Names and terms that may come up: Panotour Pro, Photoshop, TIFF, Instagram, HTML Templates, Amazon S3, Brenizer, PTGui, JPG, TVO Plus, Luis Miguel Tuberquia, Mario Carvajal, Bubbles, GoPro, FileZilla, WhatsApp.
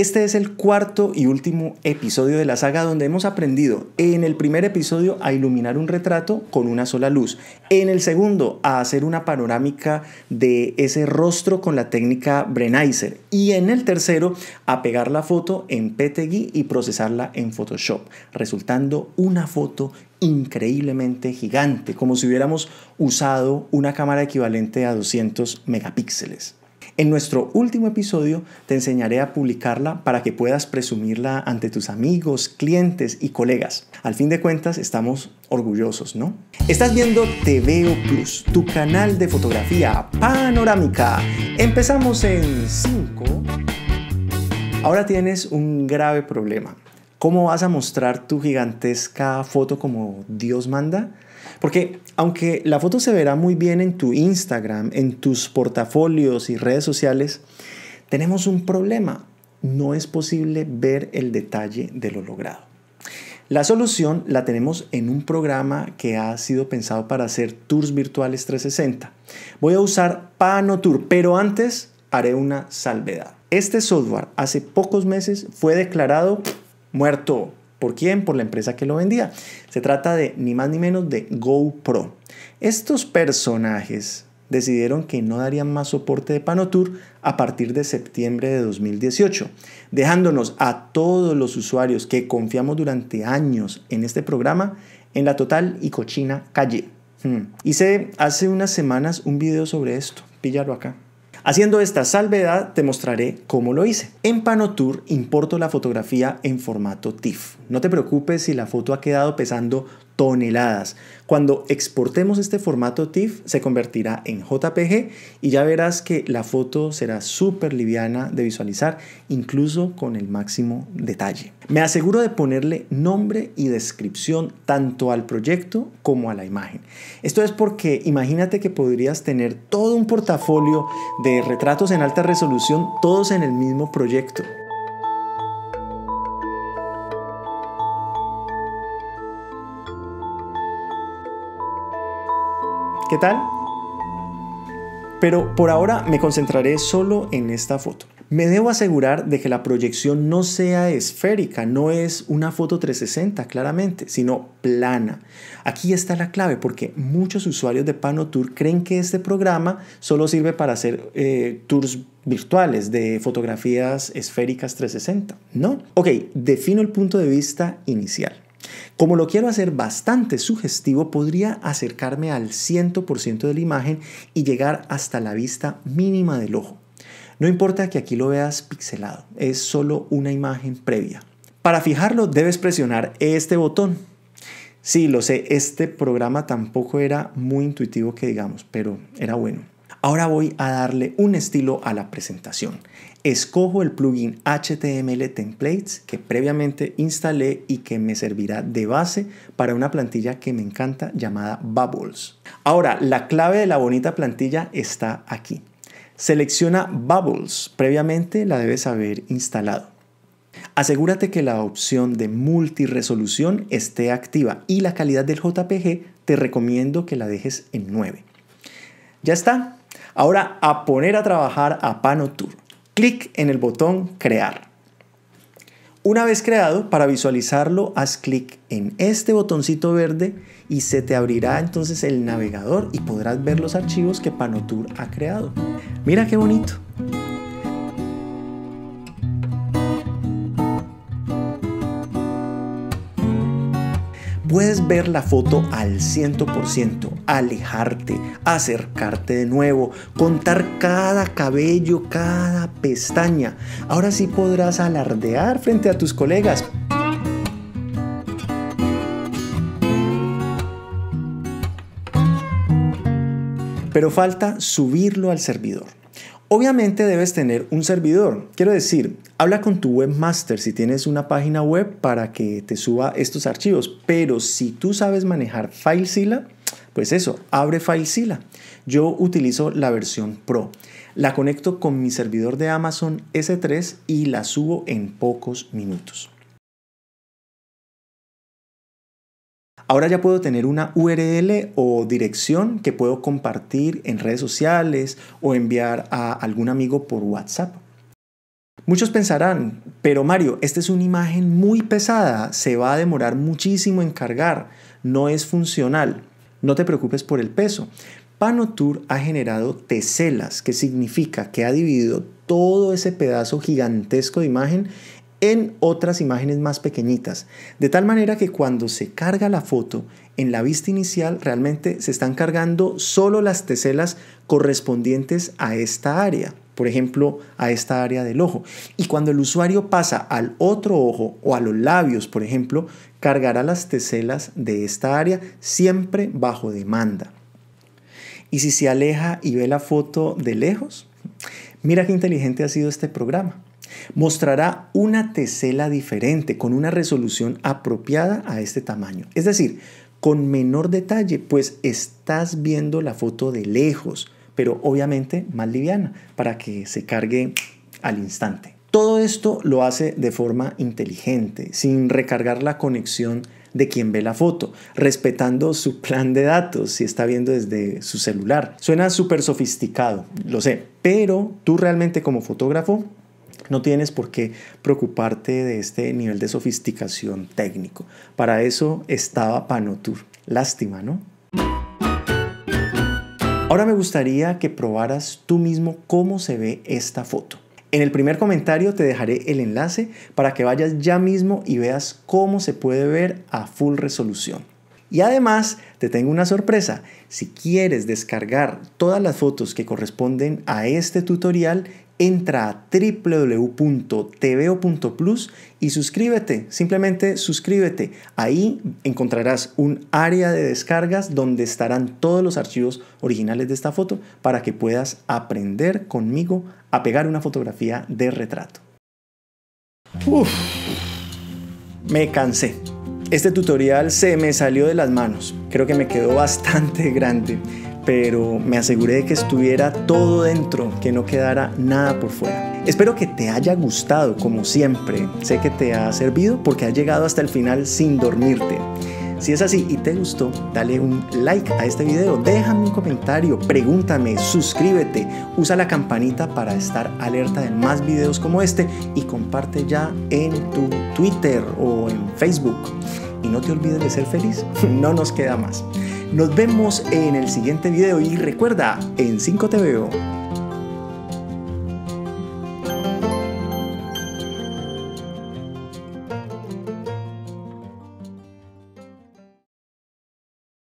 Este es el cuarto y último episodio de la saga donde hemos aprendido en el primer episodio a iluminar un retrato con una sola luz, en el segundo a hacer una panorámica de ese rostro con la técnica Brenizer y en el tercero a pegar la foto en PTGui y procesarla en Photoshop, resultando una foto increíblemente gigante, como si hubiéramos usado una cámara equivalente a 200 megapíxeles. En nuestro último episodio te enseñaré a publicarla para que puedas presumirla ante tus amigos, clientes y colegas. Al fin de cuentas, estamos orgullosos, ¿no? Estás viendo TVO Plus, tu canal de fotografía panorámica. Empezamos en 5. Ahora tienes un grave problema. ¿Cómo vas a mostrar tu gigantesca foto como Dios manda? Porque aunque la foto se verá muy bien en tu Instagram, en tus portafolios y redes sociales, tenemos un problema. No es posible ver el detalle de lo logrado. La solución la tenemos en un programa que ha sido pensado para hacer tours virtuales 360. Voy a usar Panotour, pero antes haré una salvedad. Este software hace pocos meses fue declarado muerto. ¿Por quién? Por la empresa que lo vendía. Se trata de ni más ni menos de GoPro. Estos personajes decidieron que no darían más soporte de Panotour a partir de septiembre de 2018, dejándonos a todos los usuarios que confiamos durante años en este programa en la total y cochina calle. Hice hace unas semanas un video sobre esto, píllalo acá. Haciendo esta salvedad, te mostraré cómo lo hice. En Panotour importo la fotografía en formato TIFF. No te preocupes si la foto ha quedado pesando toneladas. Cuando exportemos este formato TIFF, se convertirá en JPG y ya verás que la foto será súper liviana de visualizar, incluso con el máximo detalle. Me aseguro de ponerle nombre y descripción tanto al proyecto como a la imagen. Esto es porque imagínate que podrías tener todo un portafolio de retratos en alta resolución, todos en el mismo proyecto. ¿Qué tal? Pero por ahora me concentraré solo en esta foto. Me debo asegurar de que la proyección no sea esférica, no es una foto 360 claramente, sino plana. Aquí está la clave porque muchos usuarios de Panotour creen que este programa solo sirve para hacer tours virtuales de fotografías esféricas 360, ¿no? Ok, defino el punto de vista inicial. Como lo quiero hacer bastante sugestivo, podría acercarme al 100% de la imagen y llegar hasta la vista mínima del ojo. No importa que aquí lo veas pixelado, es solo una imagen previa. Para fijarlo debes presionar este botón. Sí, lo sé, este programa tampoco era muy intuitivo que digamos, pero era bueno. Ahora voy a darle un estilo a la presentación. Escojo el plugin HTML Templates que previamente instalé y que me servirá de base para una plantilla que me encanta llamada Bubbles. Ahora, la clave de la bonita plantilla está aquí. Selecciona Bubbles, previamente la debes haber instalado. Asegúrate que la opción de multiresolución esté activa y la calidad del JPG te recomiendo que la dejes en 9. Ya está. Ahora a poner a trabajar a Panotour. Clic en el botón Crear. Una vez creado, para visualizarlo, haz clic en este botoncito verde y se te abrirá entonces el navegador y podrás ver los archivos que Panotour ha creado. Mira qué bonito. Puedes ver la foto al 100%, alejarte, acercarte de nuevo, contar cada cabello, cada pestaña. Ahora sí podrás alardear frente a tus colegas. Pero falta subirlo al servidor. Obviamente debes tener un servidor, quiero decir, habla con tu webmaster si tienes una página web para que te suba estos archivos, pero si tú sabes manejar FileZilla, pues eso, abre FileZilla. Yo utilizo la versión Pro, la conecto con mi servidor de Amazon S3 y la subo en pocos minutos. Ahora ya puedo tener una URL o dirección que puedo compartir en redes sociales o enviar a algún amigo por WhatsApp. Muchos pensarán, pero Mario, esta es una imagen muy pesada, se va a demorar muchísimo en cargar, no es funcional. No te preocupes por el peso. Panotour ha generado teselas, que significa que ha dividido todo ese pedazo gigantesco de imagen en otras imágenes más pequeñitas, de tal manera que cuando se carga la foto en la vista inicial realmente se están cargando solo las teselas correspondientes a esta área, por ejemplo a esta área del ojo, y cuando el usuario pasa al otro ojo o a los labios, por ejemplo, cargará las teselas de esta área, siempre bajo demanda. Y si se aleja y ve la foto de lejos, mira qué inteligente ha sido este programa. Mostrará una tesela diferente con una resolución apropiada a este tamaño, es decir, con menor detalle, pues estás viendo la foto de lejos, pero obviamente más liviana para que se cargue al instante. Todo esto lo hace de forma inteligente, sin recargar la conexión de quien ve la foto, respetando su plan de datos si está viendo desde su celular. Suena súper sofisticado, lo sé, pero tú realmente como fotógrafo no tienes por qué preocuparte de este nivel de sofisticación técnico. Para eso estaba Panotour. Lástima, ¿no? Ahora me gustaría que probaras tú mismo cómo se ve esta foto. En el primer comentario te dejaré el enlace para que vayas ya mismo y veas cómo se puede ver a full resolución. Y además te tengo una sorpresa, si quieres descargar todas las fotos que corresponden a este tutorial, entra a www.tvo.plus y suscríbete, simplemente suscríbete. Ahí encontrarás un área de descargas donde estarán todos los archivos originales de esta foto para que puedas aprender conmigo a pegar una fotografía de retrato. Uf, me cansé. Este tutorial se me salió de las manos. Creo que me quedó bastante grande, pero me aseguré de que estuviera todo dentro, que no quedara nada por fuera. Espero que te haya gustado, como siempre. Sé que te ha servido porque has llegado hasta el final sin dormirte. Si es así y te gustó, dale un like a este video, déjame un comentario, pregúntame, suscríbete, usa la campanita para estar alerta de más videos como este y comparte ya en tu Twitter o en Facebook. Y no te olvides de ser feliz, no nos queda más. Nos vemos en el siguiente video y recuerda, en 5 te veo.